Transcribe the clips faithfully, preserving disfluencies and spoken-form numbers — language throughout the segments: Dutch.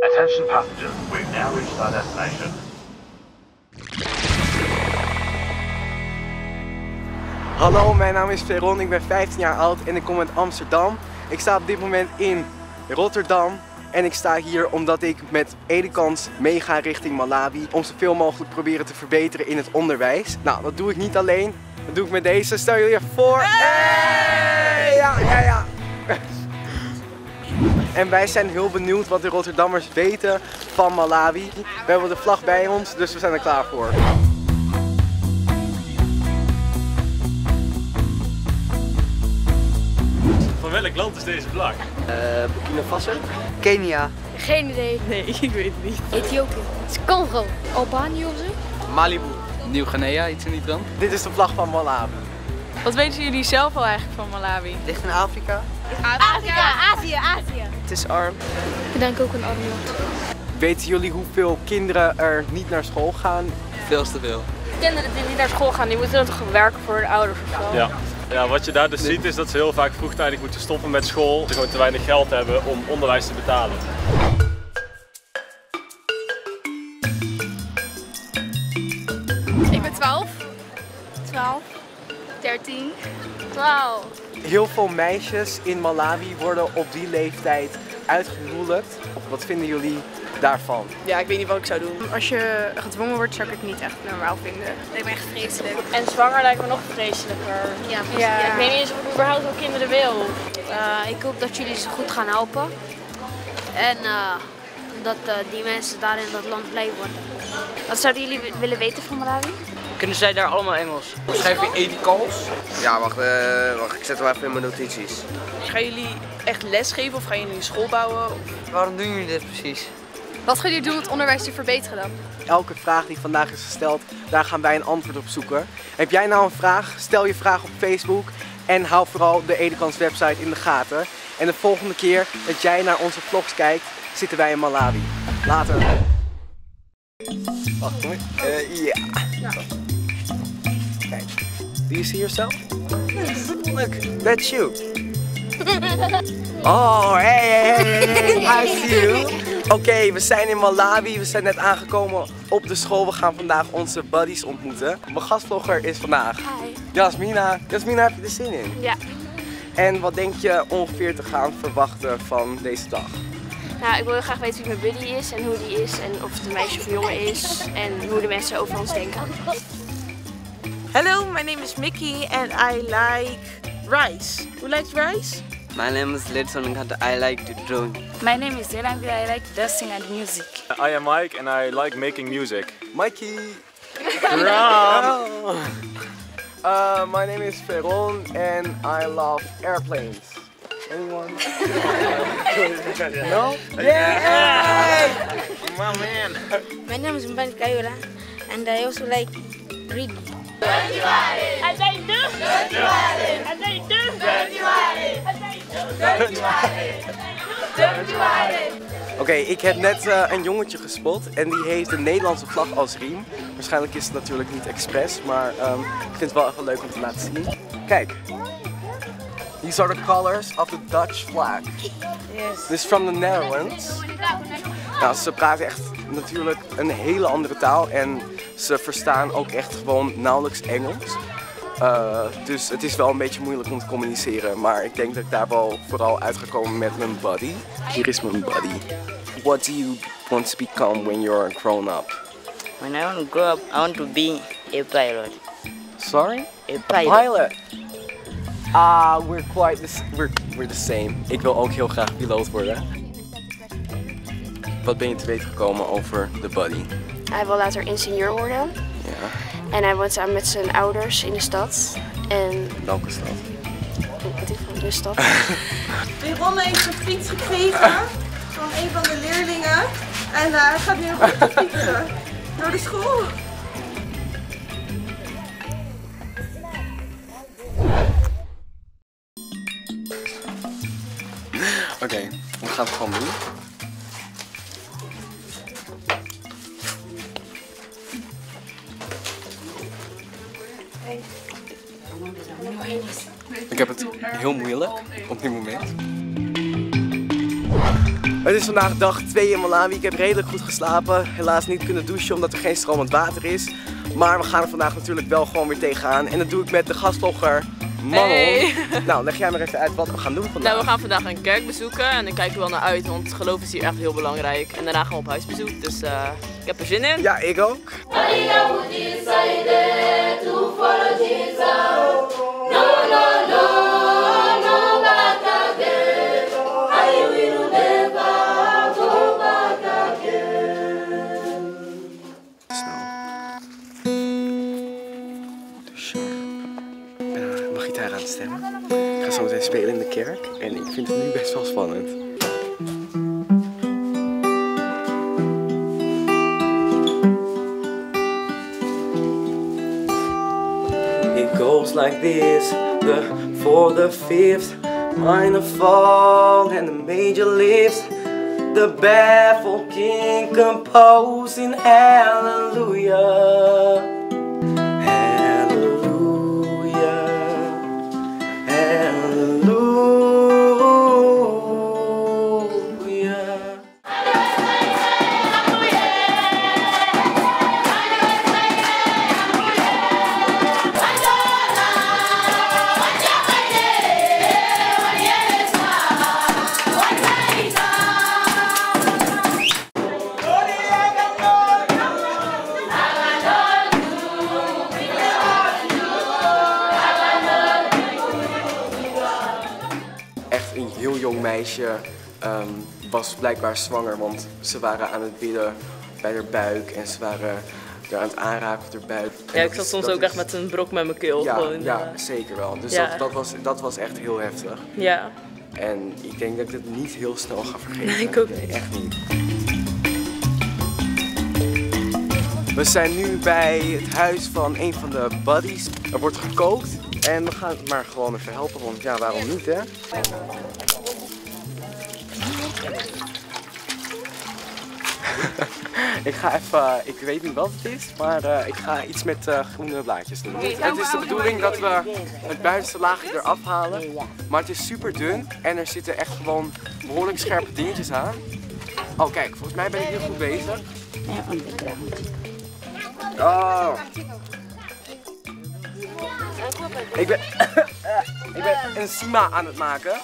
Attention passengers, we've now reached our destination. Hallo, mijn naam is Veron, ik ben vijftien jaar oud en ik kom uit Amsterdam. Ik sta op dit moment in Rotterdam en ik sta hier omdat ik met Edekans mee ga richting Malawi om zoveel mogelijk proberen te verbeteren in het onderwijs. Nou, dat doe ik niet alleen, dat doe ik met deze. Stel jullie even voor. Hey! Ja, ja, ja. En wij zijn heel benieuwd wat de Rotterdammers weten van Malawi. We hebben de vlag bij ons, dus we zijn er klaar voor. Van welk land is deze vlag? Uh, Burkina Faso? Kenia. Geen idee. Nee, ik weet het niet. Ethiopië. Congo. Albanië of zo? Malibu. Nieuw-Guinea, iets in die trant. Dit is de vlag van Malawi. Wat weten jullie zelf al eigenlijk van Malawi? Ligt in Afrika. Afrika, Afrika, Azië, Azië. Het is arm. Ik denk ook een arm land. Weten jullie hoeveel kinderen er niet naar school gaan? Veel te veel. Kinderen die niet naar school gaan, die moeten dan toch werken voor hun ouders of zo? Ja. Ja, wat je daar dus ziet is dat ze heel vaak vroegtijdig moeten stoppen met school. Ze gewoon te weinig geld hebben om onderwijs te betalen. Ik ben twaalf. twaalf. dertien. twaalf. Heel veel meisjes in Malawi worden op die leeftijd uitgehuwelijkt. Wat vinden jullie daarvan? Ja, ik weet niet wat ik zou doen. Als je gedwongen wordt, zou ik het niet echt normaal vinden. Dat lijkt me echt vreselijk. En zwanger lijkt me nog vreselijker. Ja, ja. Ja, ik weet niet eens of ik überhaupt wel kinderen wil. Uh, ik hoop dat jullie ze goed gaan helpen. En uh, dat uh, die mensen daar in dat land blij worden. Wat zouden jullie willen weten van Malawi? Kunnen zij daar allemaal Engels? Schrijf je edicals? Ja, wacht, uh, wacht, ik zet wel even in mijn notities. Gaan jullie echt les geven of gaan jullie een school bouwen? Waarom doen jullie dit precies? Wat gaan jullie doen om het onderwijs te verbeteren dan? Elke vraag die vandaag is gesteld, daar gaan wij een antwoord op zoeken. Heb jij nou een vraag? Stel je vraag op Facebook en hou vooral de Edekans website in de gaten. En de volgende keer dat jij naar onze vlogs kijkt, zitten wij in Malawi. Later. Wacht hoor. Uh, yeah. Ja. Kijk, do you see yourself? Yes. Look, that's you. Oh, hey, hey, hey, hey. I see you. Oké, okay, we zijn in Malawi. We zijn net aangekomen op de school. We gaan vandaag onze buddies ontmoeten. Mijn gastvlogger is vandaag. Hi. Jasmina. Jasmina, heb je er zin in? Ja. En wat denk je ongeveer te gaan verwachten van deze dag? Nou, ik wil heel graag weten wie mijn buddy is en hoe die is en of het een meisje of een jongen is en hoe de mensen over ons denken. Hello, my name is Mickey and I like rice. Who likes rice? My name is Letson Ngata. I like to draw. My name is Yelangvi. I like dancing and music. I am Mike and I like making music. Mikey! uh, my name is Ferron and I love airplanes. Anyone? No? Yeah! My man! My name is Mbali Kayola and I also like reading. Dirty Wally! As I do! Dirty Wally! As I do! Dirty Wally! As I do! Dirty Wally! Dirty Wally! Oké, ik heb net uh, een jongetje gespot en die heeft de Nederlandse vlag als riem. Waarschijnlijk is het natuurlijk niet expres, maar um, ik vind het wel echt leuk om te laten zien. Kijk! These are the colors of the Dutch flag. Yes. This is from the Netherlands. Nou, ze praten echt natuurlijk een hele andere taal en ze verstaan ook echt gewoon nauwelijks Engels. Uh, dus het is wel een beetje moeilijk om te communiceren, maar ik denk dat ik daar wel vooral uit ga komen met mijn buddy. Hier is mijn buddy. What do you want to become when you're grown up? When I want to grow up, I want to be a pilot. Sorry? A pilot. A pilot. Ah, uh, we're quite the we're, we're the same. Ik wil ook heel graag piloot worden. Wat ben je te weten gekomen over de buddy? Hij wil later ingenieur worden. Ja. En hij woont samen met zijn ouders in de stad. En... Welke stad? Wat ik van de stad. Beronne heeft zijn fiets gekregen van een van de leerlingen. En uh, hij gaat nu op de fietsen door de school. Oké, okay, we gaan het gewoon doen. Ik heb het heel moeilijk op dit moment. Het is vandaag dag twee in Malawi. Ik heb redelijk goed geslapen. Helaas niet kunnen douchen omdat er geen stromend water is. Maar we gaan er vandaag natuurlijk wel gewoon weer tegenaan. En dat doe ik met de gastvlogger Manon. Hey. Nou, leg jij maar even uit wat we gaan doen vandaag. Nou, we gaan vandaag een kerk bezoeken en daar kijken we wel naar uit, want geloof is hier echt heel belangrijk. En daarna gaan we op huisbezoek, dus uh, ik heb er zin in. Ja, ik ook. Stemmen. Ik ga zo meteen spelen in de kerk en ik vind het nu best wel spannend. It goes like this, the four, the fifth, minor fall and the major lifts. The baffle king composing hallelujah. Een heel jong meisje um, was blijkbaar zwanger, want ze waren aan het bidden bij haar buik en ze waren er aan het aanraken op haar buik. En ja, ik zat is, soms ook is... echt met een brok met mijn keel. Ja, gewoon, ja uh... zeker wel. Dus ja. dat, dat, was, dat was echt heel heftig. Ja. En ik denk dat ik dit niet heel snel ga vergeten. Nee, ik ook niet. Echt niet. We zijn nu bij het huis van een van de buddies. Er wordt gekookt. En we gaan het maar gewoon even helpen, want ja, waarom niet, hè? Ik ga even, uh, ik weet niet wat het is, maar uh, ik ga iets met uh, groene blaadjes doen. Het is de bedoeling dat we het buitenste laagje eraf halen, maar het is super dun en er zitten echt gewoon behoorlijk scherpe dingetjes aan. Oh kijk, volgens mij ben ik heel goed bezig. Oh. Ik ben, ik ben Nsima aan het maken.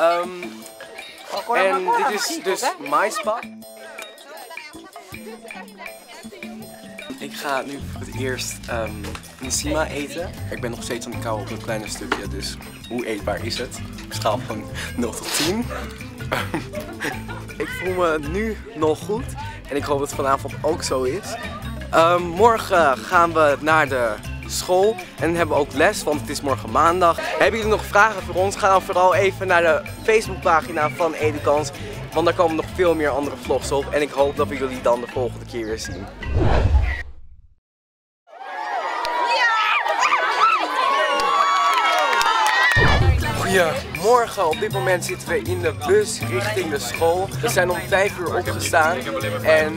Um, en dit is dus maïspak. Ik ga nu voor het eerst um, Nsima eten. Ik ben nog steeds aan het kauwen op een kleine stukje, dus hoe eetbaar is het? Op schaal van nul tot tien. Ik voel me nu nog goed en ik hoop dat het vanavond ook zo is. Um, morgen gaan we naar de school en hebben we ook les, want het is morgen maandag. Hebben jullie nog vragen voor ons? Ga dan vooral even naar de Facebookpagina van Edukans, want daar komen nog veel meer andere vlogs op en ik hoop dat we jullie dan de volgende keer weer zien. Goedemorgen, op dit moment zitten we in de bus richting de school. We zijn om vijf uur opgestaan en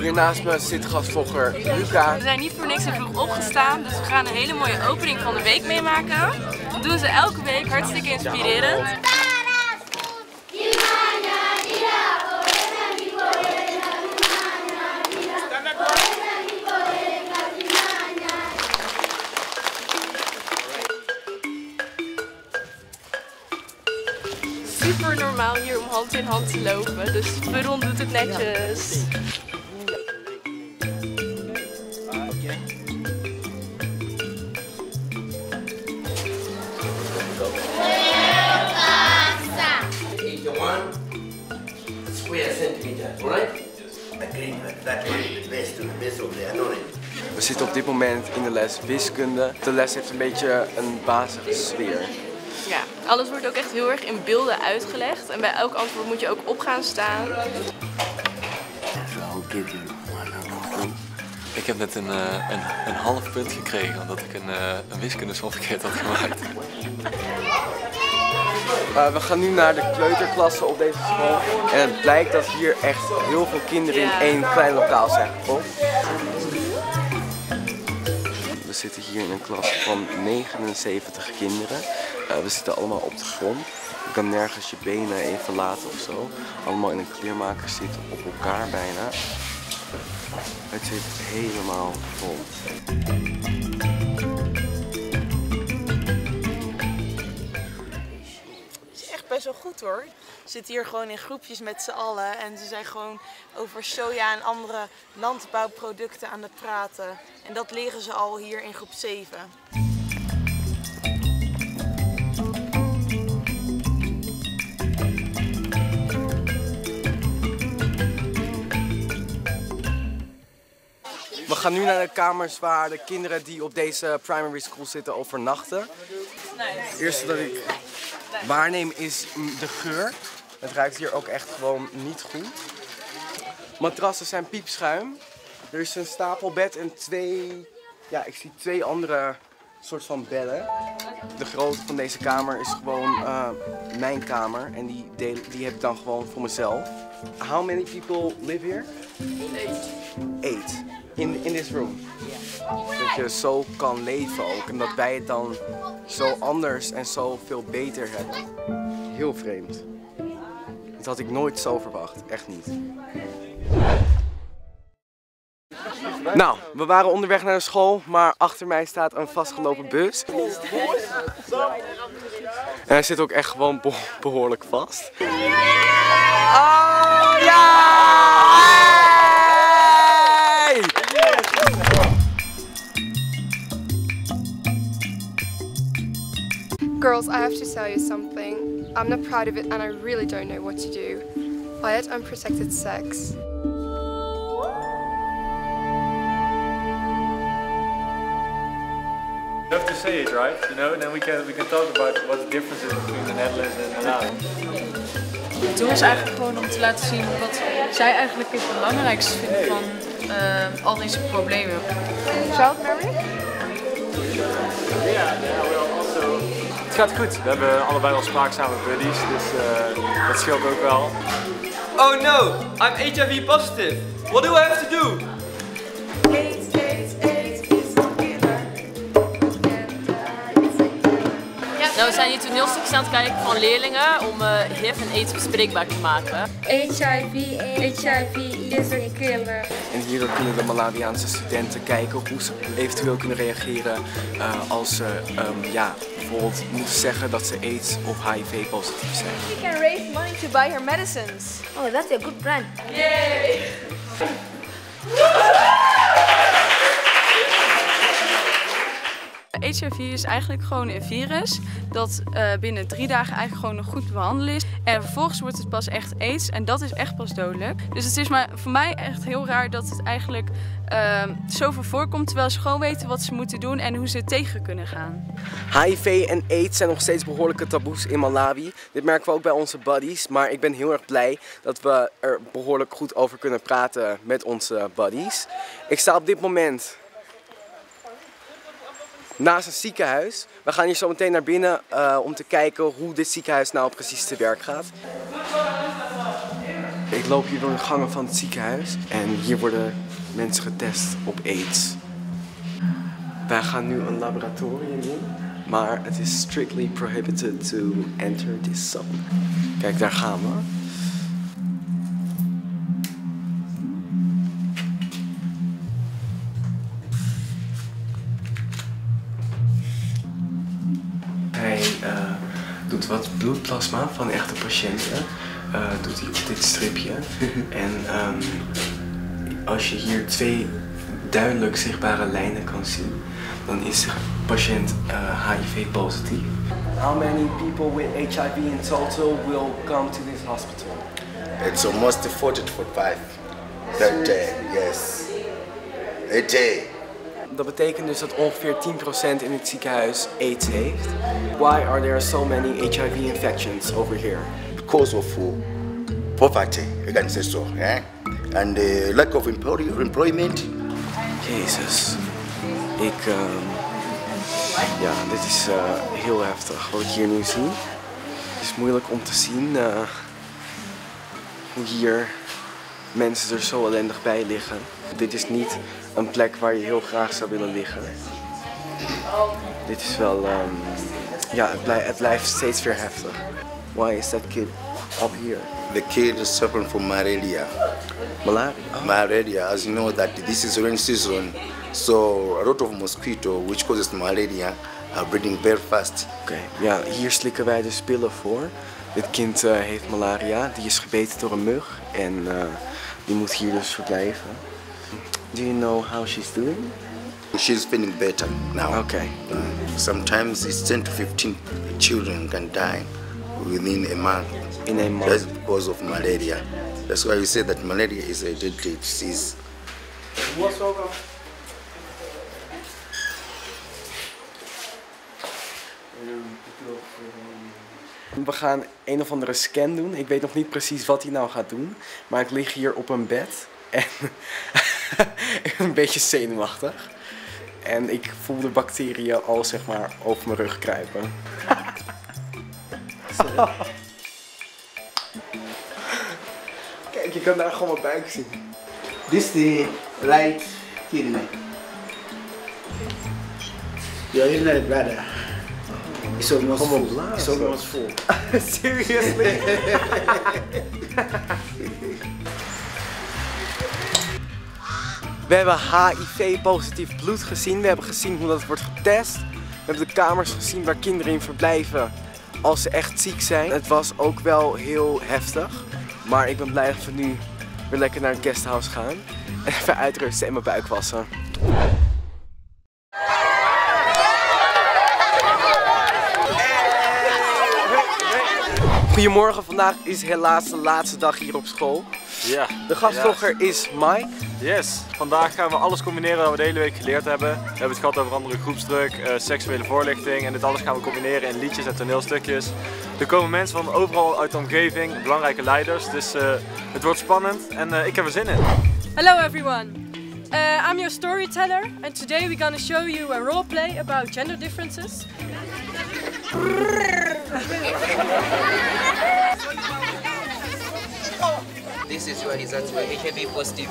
hier naast me zit gastvlogger Luca. We zijn niet voor niks en vroeg opgestaan, dus we gaan een hele mooie opening van de week meemaken. Dat doen ze elke week, hartstikke inspirerend. Super normaal hier om hand in hand te lopen, dus Veron doet het netjes. We zitten op dit moment in de les wiskunde. De les heeft een beetje een bazige sfeer. Ja, alles wordt ook echt heel erg in beelden uitgelegd en bij elk antwoord moet je ook op gaan staan. Ik heb net een, een, een half punt gekregen omdat ik een, een wiskundesom verkeerd had gemaakt. Uh, we gaan nu naar de kleuterklassen op deze school en het blijkt dat hier echt heel veel kinderen in één klein lokaal zijn gekomen. We zitten hier in een klas van negenenzeventig kinderen. Uh, we zitten allemaal op de grond. Je kan nergens je benen even laten of zo. Allemaal in een kleermaker zitten, op elkaar bijna. Het zit helemaal vol. Het is echt best wel goed hoor. We zitten hier gewoon in groepjes met z'n allen en ze zijn gewoon over soja en andere landbouwproducten aan het praten. En dat leren ze al hier in groep zeven. We gaan nu naar de kamers waar de kinderen die op deze primary school zitten overnachten. Het eerste dat ik waarneem is de geur. Het ruikt hier ook echt gewoon niet goed. Matrassen zijn piepschuim. Er is een stapelbed en twee... Ja, ik zie twee andere soort van bedden. De grootte van deze kamer is gewoon uh, mijn kamer. En die, deel, die heb ik dan gewoon voor mezelf. How many people live here? Eight. Eight. In, in this room. Dat je zo kan leven ook. En dat wij het dan zo anders en zo veel beter hebben. Heel vreemd. Dat had ik nooit zo verwacht. Echt niet. Nou, we waren onderweg naar de school, maar achter mij staat een vastgelopen bus. En hij zit ook echt gewoon behoorlijk vast. Oh ja! Girls, I have to tell you something. I'm not proud of it and I really don't know what to do. I had unprotected sex. You have to say it, right? You know, and then we can we can talk about what the difference is between the Netherlands and Malawi. Het doel is eigenlijk gewoon om te laten zien wat zij eigenlijk het belangrijkste vinden van uh, al deze problemen. Child marriage? Ja, wel. Het gaat goed. We hebben allebei al spraakzame buddies, dus uh, dat scheelt ook wel. Oh no, I'm H I V positive. What do I have to do? AIDS, AIDS, AIDS is a killer. Ja, nou, we zijn hier toneelstukjes aan het kijken van leerlingen om uh, H I V en AIDS bespreekbaar te maken. H I V, H I V is een killer. En hierdoor kunnen de Malawiaanse studenten kijken hoe ze eventueel kunnen reageren uh, als ze uh, um, ja. bijvoorbeeld moeten zeggen dat ze AIDS of H I V positief zijn. We can raise money to buy her medicines. Oh, that's a good plan. Yay! H I V is eigenlijk gewoon een virus dat uh, binnen drie dagen eigenlijk gewoon nog goed te behandelen is. En vervolgens wordt het pas echt AIDS en dat is echt pas dodelijk. Dus het is maar voor mij echt heel raar dat het eigenlijk uh, zoveel voorkomt, terwijl ze gewoon weten wat ze moeten doen en hoe ze het tegen kunnen gaan. H I V en AIDS zijn nog steeds behoorlijke taboes in Malawi. Dit merken we ook bij onze buddies, maar ik ben heel erg blij dat we er behoorlijk goed over kunnen praten met onze buddies. Ik sta op dit moment naast een ziekenhuis. We gaan hier zo meteen naar binnen uh, om te kijken hoe dit ziekenhuis nou precies te werk gaat. Ik loop hier door de gangen van het ziekenhuis en hier worden mensen getest op AIDS. Wij gaan nu een laboratorium in, maar het is strictly prohibited to enter this zone. Kijk, daar gaan we. Doet wat bloedplasma van echte patiënten, uh, doet hij op dit stripje. En um, als je hier twee duidelijk zichtbare lijnen kan zien, dan is de patiënt uh, H I V positief. How many people with H I V in total will come to this hospital? It's almost forty to forty-five that day, yes. A day. Dat betekent dus dat ongeveer tien procent in het ziekenhuis AIDS heeft. Why are there so many H I V infections over here? Because of poverty, you can say so, eh? And the lack of employment. Jezus, ik, uh... ja, dit is uh, heel heftig wat ik hier nu zie. Het is moeilijk om te zien uh, hoe hier mensen er zo ellendig bij liggen. Dit is niet een plek waar je heel graag zou willen liggen. Dit is wel, um, ja, het blijft, het blijft steeds weer heftig. Why is that kid up here? The kid is suffering from malaria. Malaria? Oh. Malaria, as you know that this is rain season, so a lot of mosquito which causes malaria are breeding very fast. Oké, okay. Ja, hier slikken wij de pillen voor. Dit kind uh, heeft malaria, die is gebeten door een mug en uh, die moet hier dus verblijven. Do you know how she's doing? She's feeling better now. Okay. Uh, sometimes it's ten to fifteen children can die within a month. In a month. That's because of malaria. That's why we say that malaria is a deadly disease. What's over? We gaan een of andere scan doen. Ik weet nog niet precies wat hij nou gaat doen. Maar ik lig hier op een bed en een beetje zenuwachtig. En ik voel de bacteriën al, zeg maar, over mijn rug kruipen. Kijk, je kan daar gewoon mijn buik zien. Dit is de right kidney. Your inner bladder. It's almost full. It's almost full. Seriously? We hebben H I V-positief bloed gezien. We hebben gezien hoe dat wordt getest. We hebben de kamers gezien waar kinderen in verblijven als ze echt ziek zijn. Het was ook wel heel heftig. Maar ik ben blij dat we nu weer lekker naar het guesthouse gaan. En even uitrusten en mijn buik wassen. Goedemorgen, vandaag is helaas de laatste dag hier op school. Ja. De gastvlogger ja. is Mike. Yes, vandaag gaan we alles combineren wat we de hele week geleerd hebben. We hebben het gehad over andere groepsdruk, uh, seksuele voorlichting en dit alles gaan we combineren in liedjes en toneelstukjes. Er komen mensen van overal uit de omgeving, belangrijke leiders, dus uh, het wordt spannend en uh, ik heb er zin in. Hello everyone, uh, I'm your storyteller and today we're gonna show you a roleplay about gender differences. This is your results were H I V positive.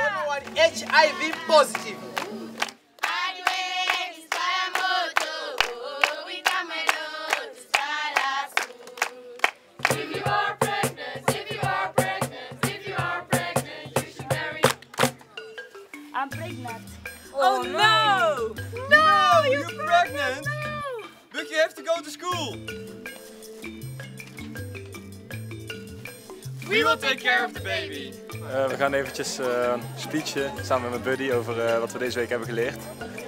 Someone H I V positive. Uh, we gaan eventjes uh, speechen samen met mijn buddy over uh, wat we deze week hebben geleerd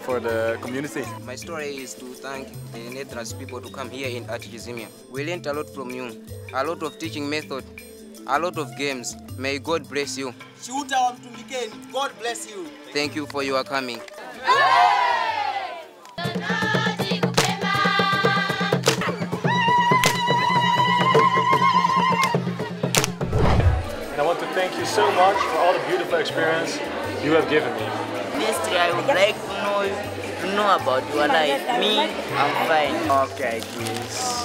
voor de community. My story is to thank the Netherlands people to come here in Jasmina. We learned a lot from you, a lot of teaching method, a lot of games. May God bless you. Shoot down to Mickey. God bless you. Thank you for your coming. Thank you so much for all the beautiful experience you have given me. Mister, I would like to know, to know about your life. Me, I'm fine. Okay, please.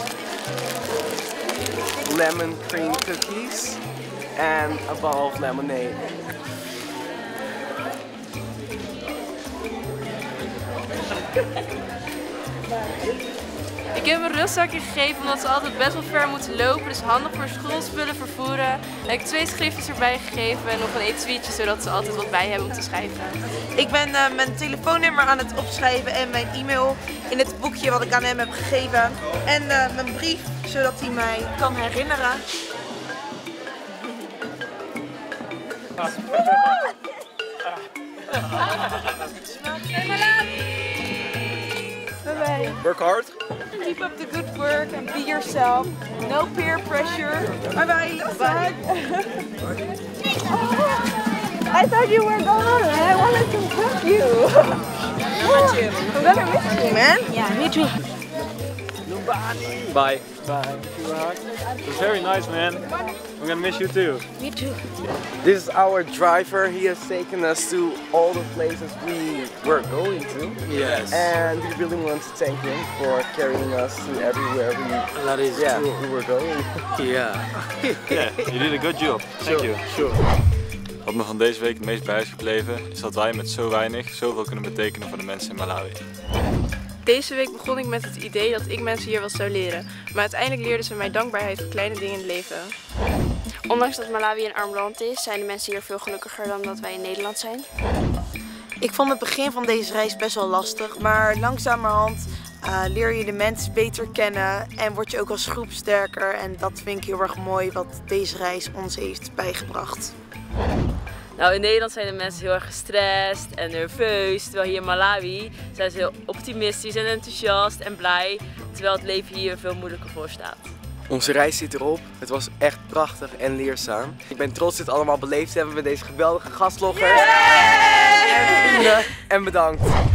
Lemon cream cookies and a bowl of lemonade. Ik heb een rugzakje gegeven omdat ze altijd best wel ver moeten lopen, dus handig voor schoolspullen vervoeren. En ik heb twee schriftjes erbij gegeven en nog een etuietje, zodat ze altijd wat bij hebben om te schrijven. Ik ben uh, mijn telefoonnummer aan het opschrijven en mijn e-mail in het boekje wat ik aan hem heb gegeven. En uh, mijn brief, zodat hij mij kan herinneren. Bye-bye. Work hard. Keep up the good work and be yourself. No peer pressure. Bye-bye. Bye. I thought you were gone. I wanted to hug you. I'm gonna miss you, man. Yeah, me too. Nobody. Bye. Bye. It was very nice, man. I'm gonna miss you too. Me too. This is our driver. He has taken us to all the places we were going to. Yes. And we really want to thank him for carrying us to everywhere we, that is yeah, true. we were going. Yeah. Yeah, you did a good job. Thank sure. you. Sure. Wat me van deze week het meest bij is gebleven, is dat wij met zo weinig zoveel kunnen betekenen voor de mensen in Malawi. Deze week begon ik met het idee dat ik mensen hier wat zou leren. Maar uiteindelijk leerden ze mij dankbaarheid voor kleine dingen in het leven. Ondanks dat Malawi een arm land is, zijn de mensen hier veel gelukkiger dan dat wij in Nederland zijn. Ik vond het begin van deze reis best wel lastig, maar langzamerhand uh, leer je de mens beter kennen en word je ook als groep sterker. En dat vind ik heel erg mooi wat deze reis ons heeft bijgebracht. Nou, in Nederland zijn de mensen heel erg gestrest en nerveus, terwijl hier in Malawi zijn ze heel optimistisch en enthousiast en blij, terwijl het leven hier veel moeilijker voor staat. Onze reis zit erop. Het was echt prachtig en leerzaam. Ik ben trots dat we het allemaal beleefd hebben met deze geweldige gastlogger. Yeah! En vrienden. En bedankt.